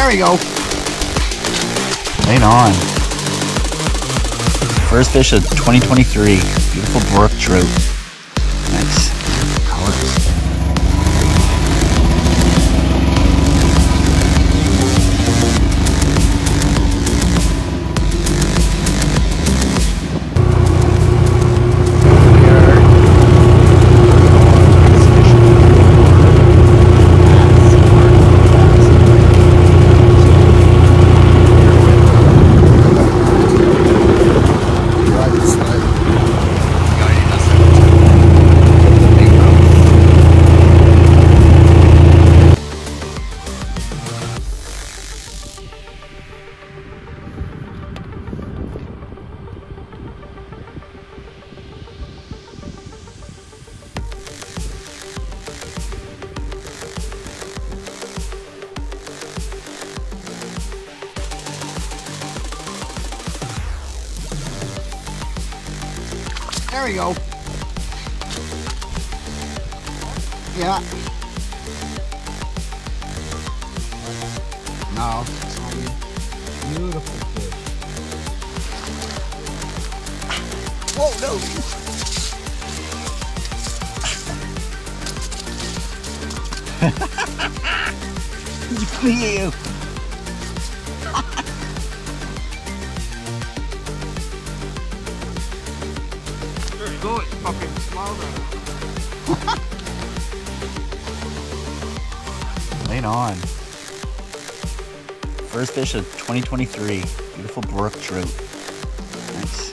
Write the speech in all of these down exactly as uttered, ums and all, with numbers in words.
There we go. Right on. First fish of twenty twenty-three. Beautiful brook trout. Nice. Colors. There we go. Yeah. No. Beautiful fish. Whoa, no. You. Go, it's fucking smaller. Lane on. First fish of twenty twenty-three. Beautiful brook trout. Nice.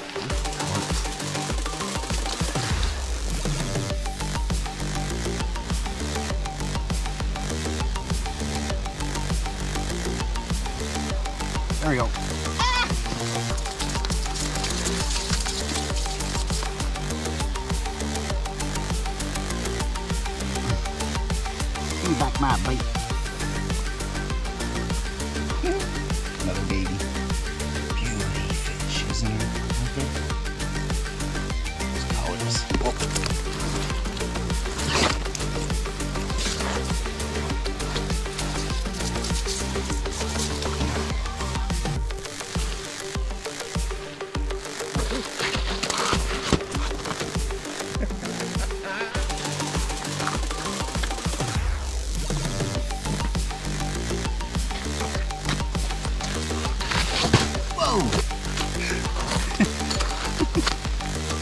There we go. Back my bait. Another baby. Beauty fish, isn't it? Okay. Those colors.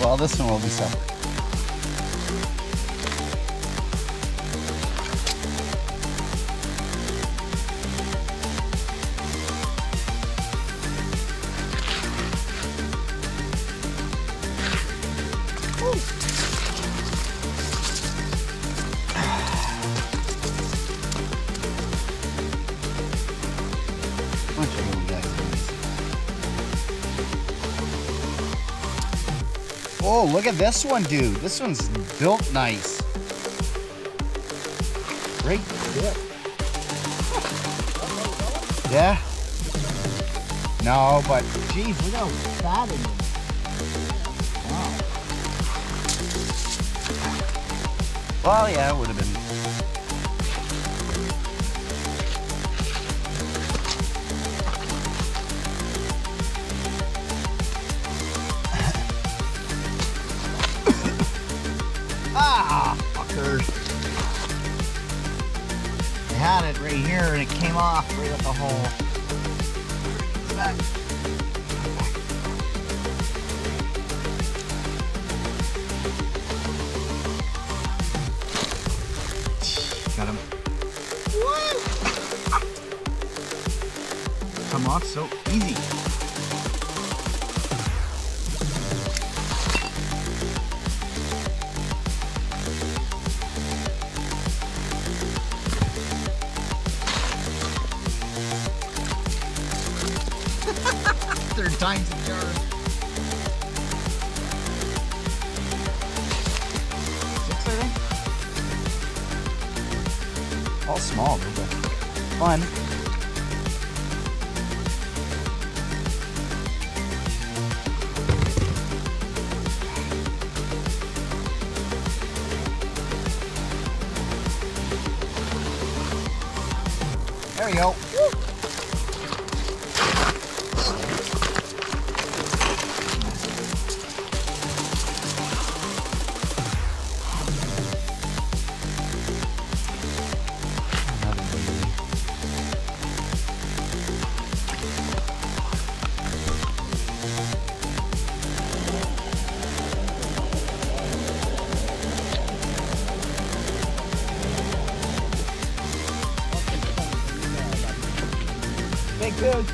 Well, this one will be separate. Oh, look at this one, dude. This one's built nice. Great dip. Yeah. No, but geez, look how fat it is. Wow. Well, yeah, it would have been. Ah, fucker. I had it right here and it came off right at the hole. Go back. Go back. Got him. What? Come off so easy. Third time's a charm. Six, I think. All small, but fun. There we go. Woo. Thank you.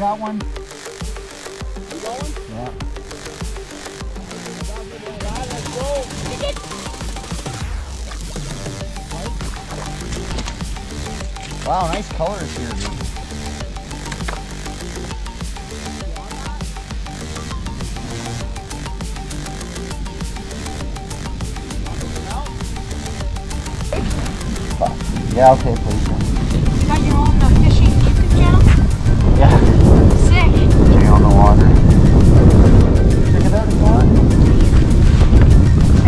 Got one. You got one? Yeah. Let's go. Pick it. Wow, nice colors here, dude. Oh, yeah, okay, please. You got your own uh, fishing YouTube channel? Yeah. On the water. Check it out if you want.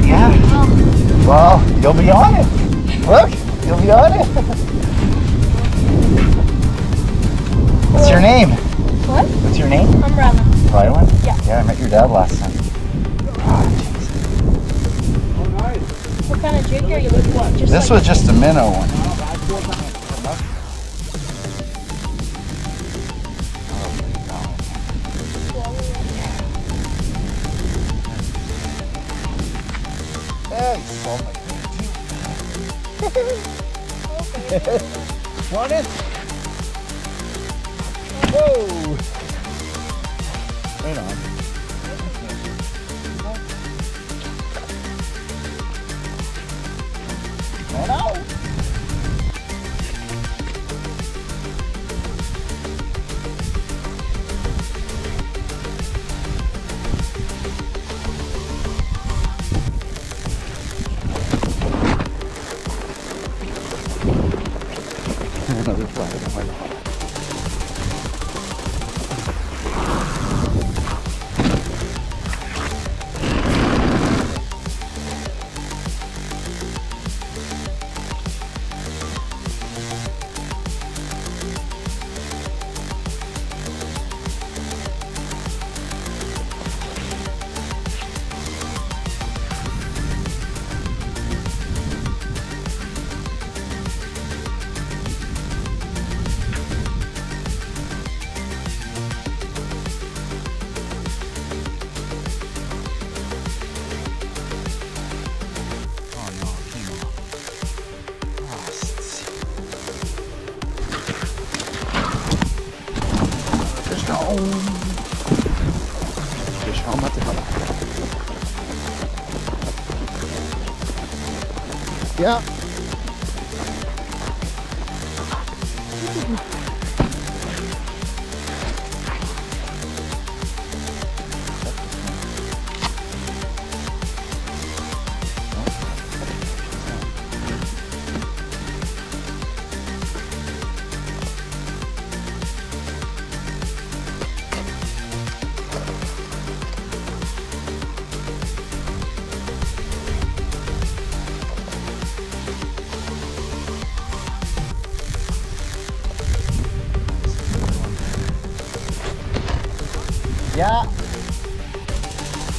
Yeah. Well, you'll be on it. Look, you'll be on it. What's your name? What? What's your name? I'm Rylan. Rylan? Yeah. Yeah, I met your dad last time. Oh, jeez. All right. What kind of jig are you looking for? Just this like was just a minnow one. Yeah, you saw my finger too. Want it? Whoa! Right on. Right on. Another fly. Fish on that table. Yeah. Yeah.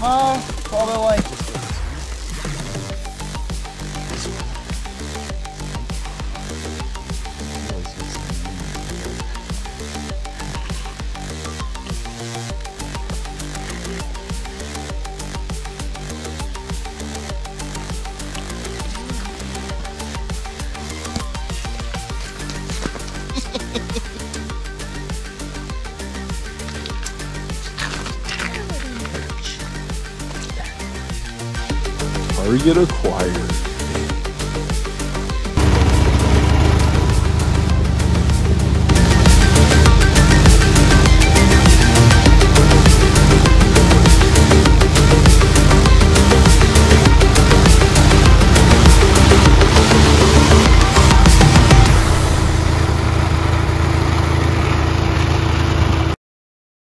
Oh, it's all the light. target acquired.